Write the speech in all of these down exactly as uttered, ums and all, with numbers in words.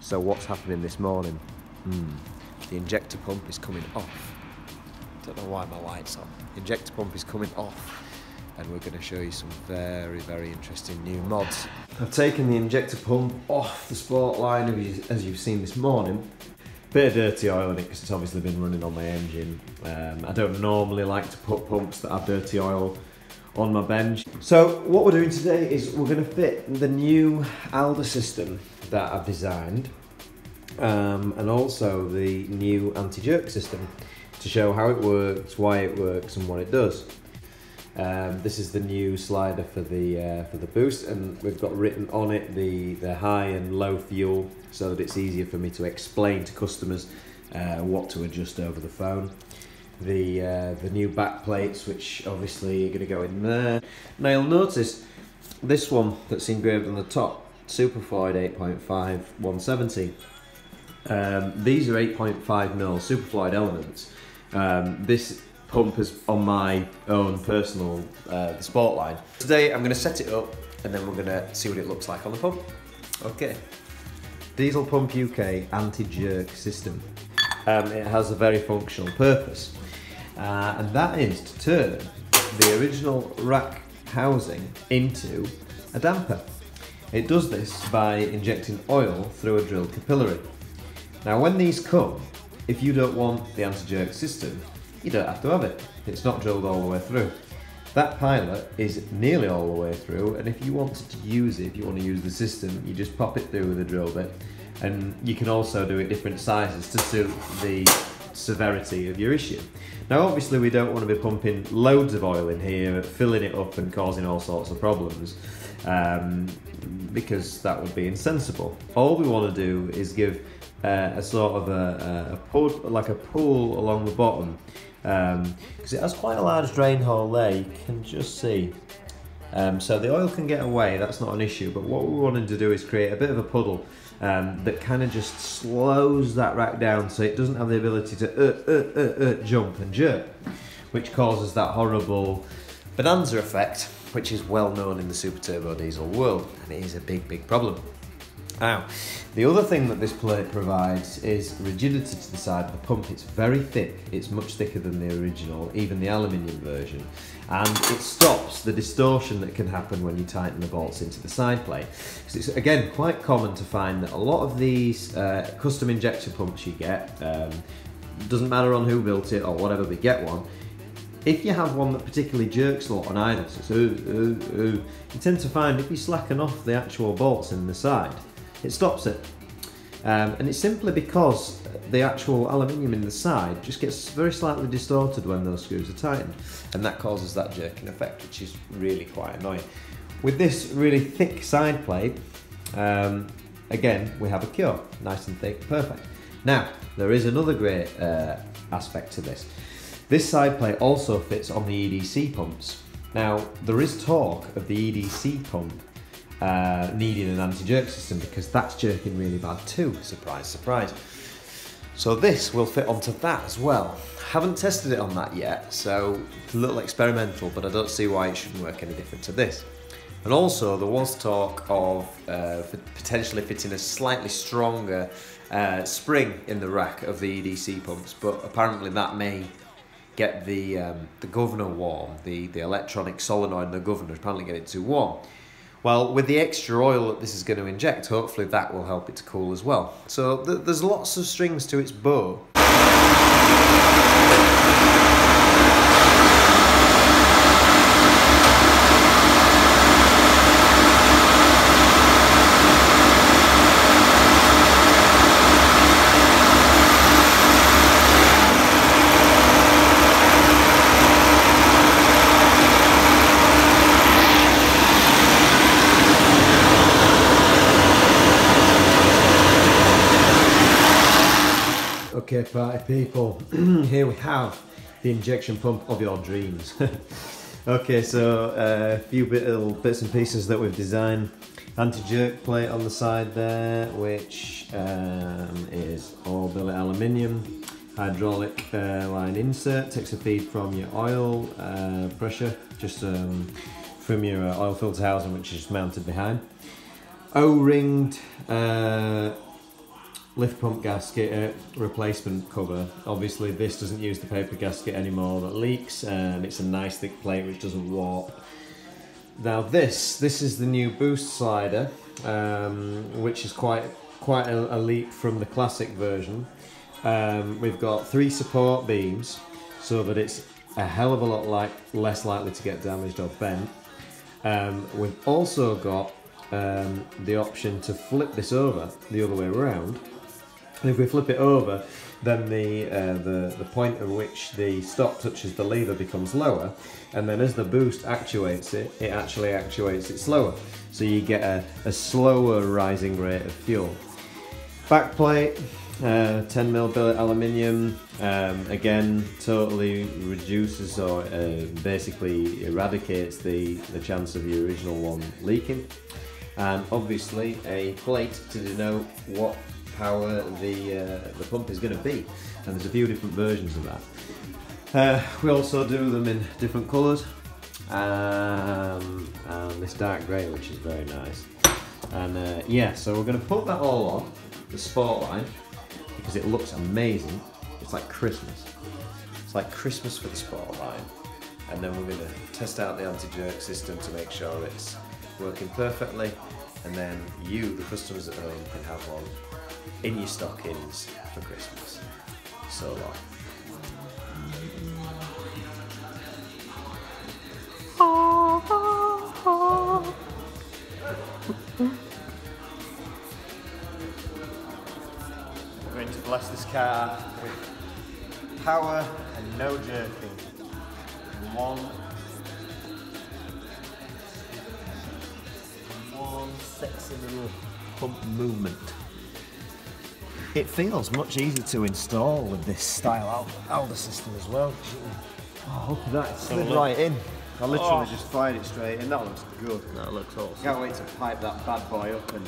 So what's happening this morning? Mm. The injector pump is coming off. Don't know why my light's on. Injector pump is coming off, and we're going to show you some very, very interesting new mods. I've taken the injector pump off the sport line, as you've seen this morning. Bit of dirty oil in it because it's obviously been running on my engine. Um, I don't normally like to put pumps that have dirty oil on my bench. So what we're doing today is we're going to fit the new Alder system that I've designed. Um, and also the new anti-jerk system to show how it works, why it works, and what it does. Um, this is the new slider for the uh, for the boost, and we've got written on it the the high and low fuel so that it's easier for me to explain to customers uh, what to adjust over the phone. The uh, the new back plates, which obviously are going to go in there. Now you'll notice this one that's engraved on the top, Superfluid eight point five one seventy. Um, these are eight point five mil Superfluid elements. Um, this pump is on my own personal uh, sport line. Today I'm going to set it up and then we're going to see what it looks like on the pump. Okay. Diesel Pump U K anti-jerk system. Um, it has a very functional purpose uh, and that is to turn the original rack housing into a damper. It does this by injecting oil through a drilled capillary. Now when these come, if you don't want the anti-jerk system, you don't have to have it. It's not drilled all the way through. That pilot is nearly all the way through, and if you wanted to use it, if you want to use the system, you just pop it through with a drill bit. And you can also do it different sizes to suit the severity of your issue. Now obviously we don't want to be pumping loads of oil in here, filling it up and causing all sorts of problems, um, because that would be insensible. All we want to do is give Uh, a sort of a, a, a pull, like a pool along the bottom, because um, it has quite a large drain hole there, you can just see. Um, so the oil can get away, that's not an issue, but what we wanted to do is create a bit of a puddle um, that kind of just slows that rack down so it doesn't have the ability to uh, uh, uh, uh, jump and jerk, which causes that horrible bonanza effect, which is well known in the super turbo diesel world, and it is a big, big problem. Now, the other thing that this plate provides is rigidity to the side of the pump. It's very thick, it's much thicker than the original, even the aluminium version, and it stops the distortion that can happen when you tighten the bolts into the side plate. So it's again quite common to find that a lot of these uh, custom injector pumps you get, um, doesn't matter on who built it or whatever, but get one. If you have one that particularly jerks a lot on either, so it's ooh, ooh, ooh, you tend to find if you slacken off the actual bolts in the side, it stops it, um, and it's simply because the actual aluminium in the side just gets very slightly distorted when those screws are tightened, and that causes that jerking effect, which is really quite annoying. With this really thick side plate, um, again we have a cure, nice and thick, perfect. Now there is another great uh, aspect to this. This side plate also fits on the E D C pumps. Now there is talk of the E D C pump Uh, needing an anti-jerk system because that's jerking really bad too. Surprise, surprise. So this will fit onto that as well. Haven't tested it on that yet, so it's a little experimental, but I don't see why it shouldn't work any different to this. And also there was talk of uh, potentially fitting a slightly stronger uh, spring in the rack of the E D C pumps, but apparently that may get the, um, the governor warm, the, the electronic solenoid and the governor apparently get it too warm. Well, with the extra oil that this is going to inject, hopefully that will help it to cool as well. So th there's lots of strings to its bow. Okay, party people, here we have the injection pump of your dreams. Okay, so a uh, few bit, little bits and pieces that we've designed. Anti-jerk plate on the side there, which um, is all billet aluminium, hydraulic uh, line insert, takes a feed from your oil uh, pressure, just um, from your uh, oil filter housing, which is mounted behind. O-ringed uh, lift pump gasket uh, replacement cover. Obviously this doesn't use the paper gasket anymore that leaks, and it's a nice thick plate which doesn't warp. Now this, this is the new boost slider, um, which is quite quite a, a leap from the classic version. Um, we've got three support beams, so that it's a hell of a lot like less likely to get damaged or bent. Um, we've also got um, the option to flip this over the other way around. And if we flip it over, then the, uh, the, the point at which the stop touches the lever becomes lower, and then as the boost actuates it, it actually actuates it slower. So you get a, a slower rising rate of fuel. Backplate, uh, ten mil billet aluminium, um, again, totally reduces or uh, basically eradicates the, the chance of the original one leaking. And obviously a plate to denote what power the, uh, the pump is going to be, and there's a few different versions of that. Uh, we also do them in different colours, um, and this dark grey, which is very nice. And uh, yeah, so we're going to put that all on the Sportline because it looks amazing. It's like Christmas. It's like Christmas with the Sportline, and then we're going to test out the anti-jerk system to make sure it's working perfectly, and then you, the customers at home, can have one in your stockings for Christmas. So long. We're going to bless this car with power and no jerking. One, one sexy little pump movement. It feels much easier to install with this style Alder system as well. Oh, look at that, it slid right in. I literally oh. just fired it straight in. That looks good. That looks awesome. Can't wait to pipe that bad boy up and...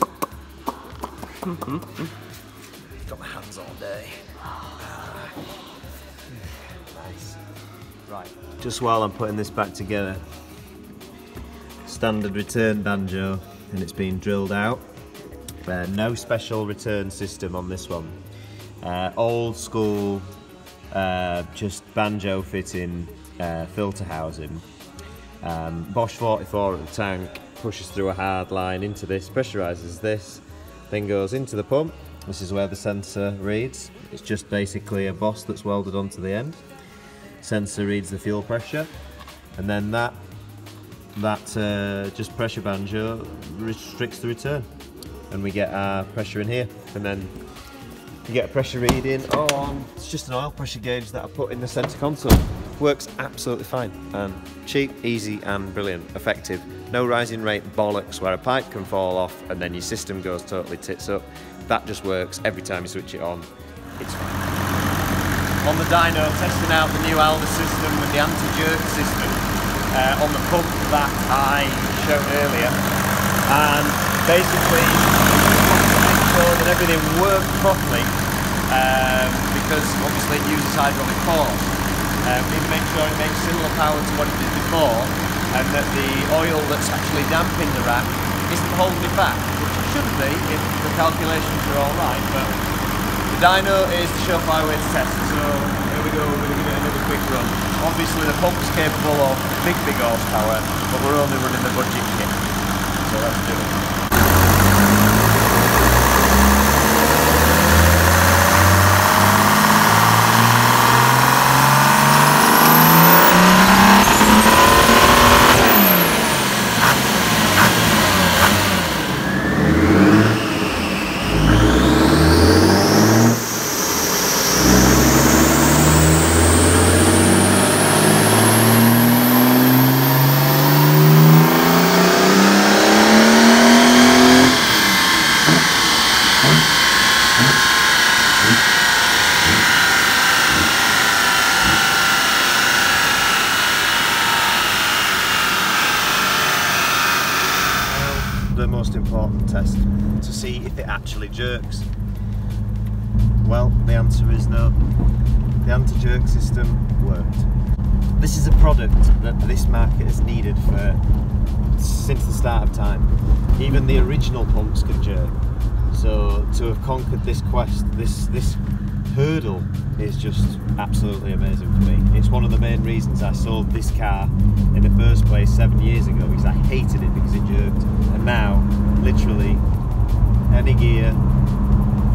Mm-hmm. Got my hands all day. Nice. Right. Just while I'm putting this back together, standard return banjo, and it's been drilled out. Uh, no special return system on this one. Uh, old school, uh, just banjo fitting uh, filter housing. Um, Bosch forty-four at the tank, pushes through a hard line into this, pressurises this, then goes into the pump. This is where the sensor reads. It's just basically a Bosch that's welded onto the end. Sensor reads the fuel pressure, and then that, that uh, just pressure banjo restricts the return. And we get our pressure in here, and then you get a pressure reading. Oh, it's just an oil pressure gauge that I put in the center console. Works absolutely fine, and cheap, easy, and brilliant. Effective, no rising rate bollocks where a pipe can fall off and then your system goes totally tits up. That just works every time you switch it on. It's fine. On the dyno, testing out the new Alder system with the anti-jerk system uh, on the pump that I showed earlier. And basically, to make sure that everything worked properly, um, because obviously it uses hydraulic force. Uh, we need to make sure it makes similar power to what it did before, and that the oil that's actually damping the rack isn't holding it back, which it should be if the calculations are all right. But the dyno is the surefire way to test, so here we go. We're going to give it another quick run. Obviously, the pump's capable of big, big horsepower, but we're only running the budget kit. So let's do it. Test to see if it actually jerks. Well, the answer is no. the anti-jerk system worked. This is a product that this market has needed for since the start of time. Even the original pumps could jerk, so to have conquered this quest, this this hurdle is just absolutely amazing for me. It's one of the main reasons I sold this car in the first place seven years ago, because I hated it because it jerked, and now literally any gear,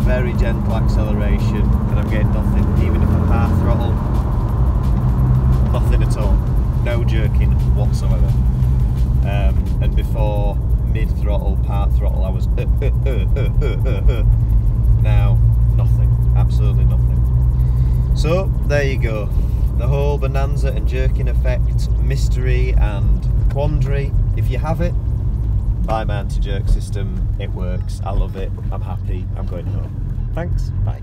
very gentle acceleration, and I'm getting nothing. Even if I'm half throttle, nothing at all, no jerking whatsoever. Um, and before, mid throttle, part throttle, I was uh, uh, uh, uh, uh, uh. Now nothing, absolutely nothing. So there you go, the whole bonanza and jerking effect mystery and quandary. If you have it, buy my anti-jerk system. It works, I love it, I'm happy, I'm going home. Thanks, bye.